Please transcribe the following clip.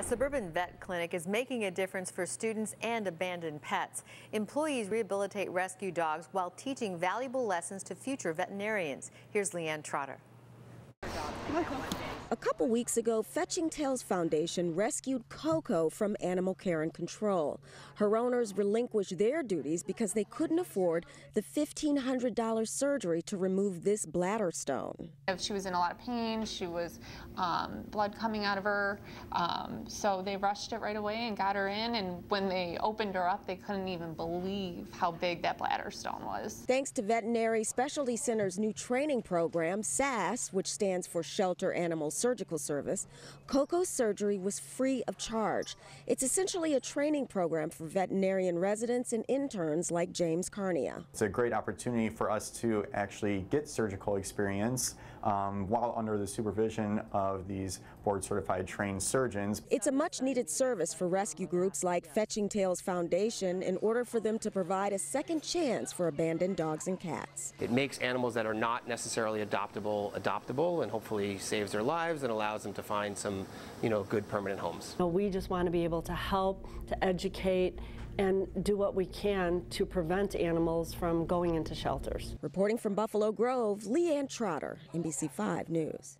A suburban vet clinic is making a difference for students and abandoned pets. Employees rehabilitate rescue dogs while teaching valuable lessons to future veterinarians. Here's Leanne Trotter. A couple weeks ago, Fetching Tails Foundation rescued Coco from animal care and control. Her owners relinquished their duties because they couldn't afford the $1,500 surgery to remove this bladder stone. She was in a lot of pain. She was blood coming out of her. So they rushed it right away and got her in. And when they opened her up, they couldn't even believe how big that bladder stone was. Thanks to Veterinary Specialty Center's new training program, SAS, which stands for Shelter Animal Surgical Service, Coco's surgery was free of charge. It's essentially a training program for veterinarian residents and interns like James Carnia. It's a great opportunity for us to actually get surgical experience while under the supervision of these board-certified trained surgeons. It's a much-needed service for rescue groups like Fetching Tails Foundation in order for them to provide a second chance for abandoned dogs and cats. It makes animals that are not necessarily adoptable and hopefully saves their lives and allows them to find some, good permanent homes. We just want to be able to help, to educate, and do what we can to prevent animals from going into shelters. Reporting from Buffalo Grove, Leanne Trotter, NBC 5 News.